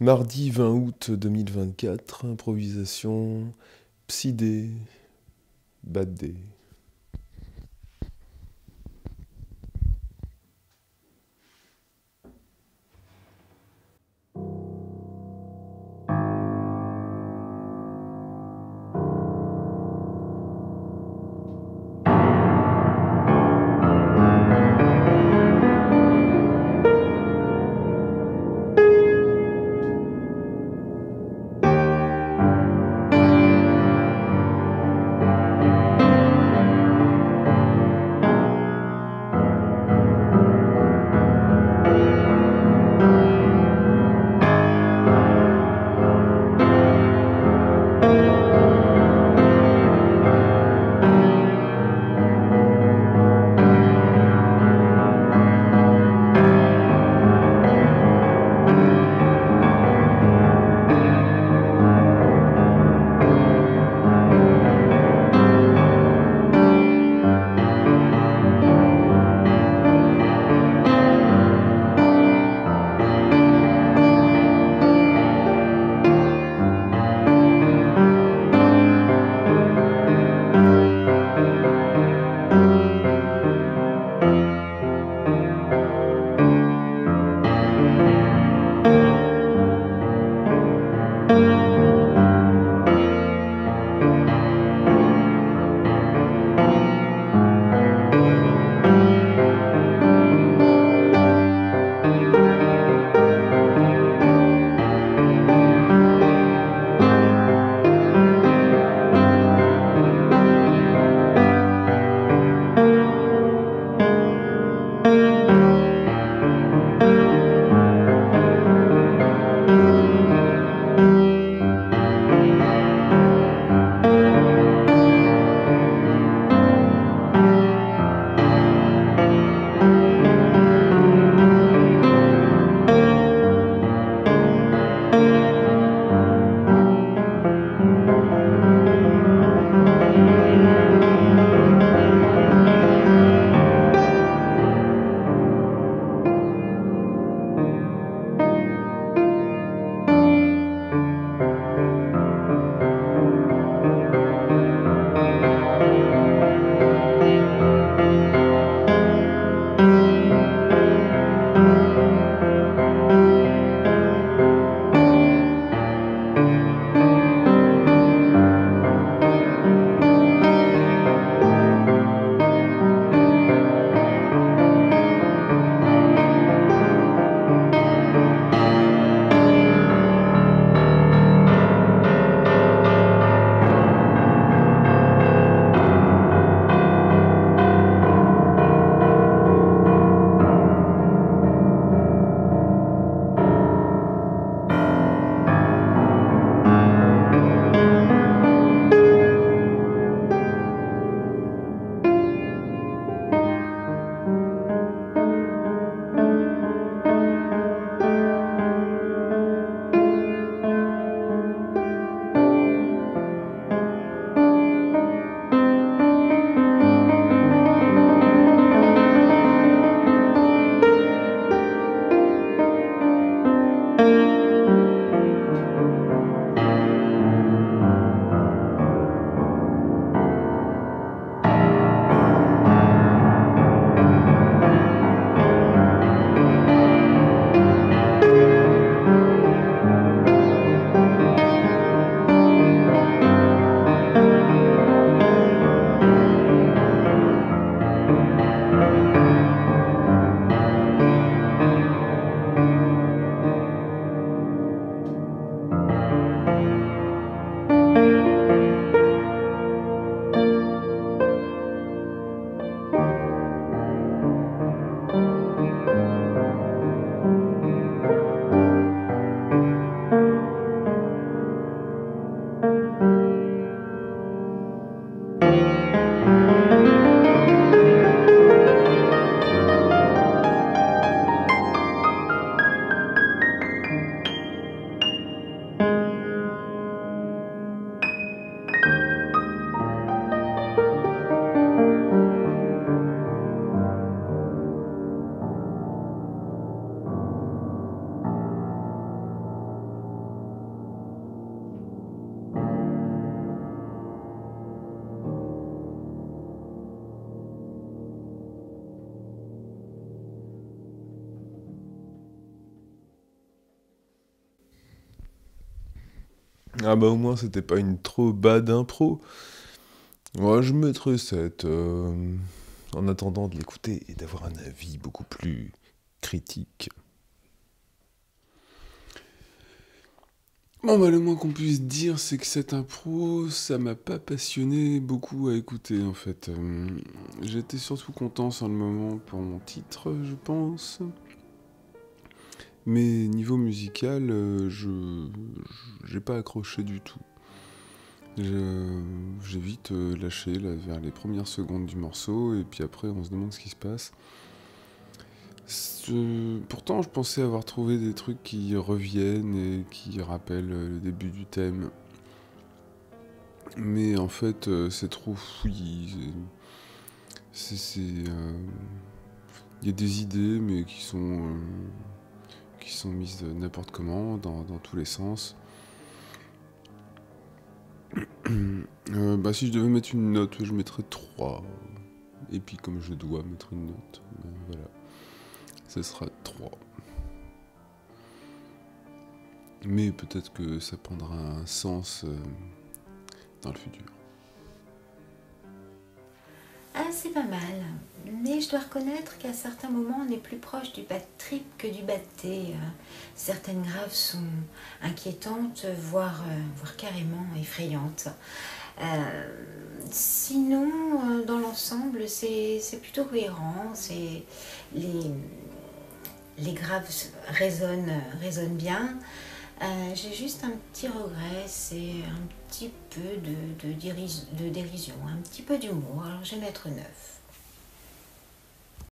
Mardi 20 août 2024, improvisation, Psy, Bad Day. Ah bah au moins c'était pas une trop bad impro. Moi je mettrais 7. En attendant de l'écouter et d'avoir un avis beaucoup plus critique. Bon bah le moins qu'on puisse dire c'est que cette impro, ça m'a pas passionné beaucoup à écouter en fait. J'étais surtout content sur le moment pour mon titre je pense. Mais niveau musical, j'ai pas accroché du tout. J'ai vite lâché là, vers les premières secondes du morceau et puis après on se demande ce qui se passe. Pourtant, je pensais avoir trouvé des trucs qui reviennent et qui rappellent le début du thème. Mais en fait, c'est trop fouillis. Il y a des idées, mais qui sont mises n'importe comment, dans tous les sens. Si je devais mettre une note, je mettrais 3. Et puis comme je dois mettre une note, voilà. Ça sera 3. Mais peut-être que ça prendra un sens dans le futur. Ah, c'est pas mal. Mais je dois reconnaître qu'à certains moments, on est plus proche du bad trip que du bad thé. Certaines graves sont inquiétantes, voire carrément effrayantes. Sinon, dans l'ensemble, c'est plutôt cohérent. Les graves résonnent bien. J'ai juste un petit regret, c'est un petit peu de dérision, un petit peu d'humour. Alors je vais mettre 9.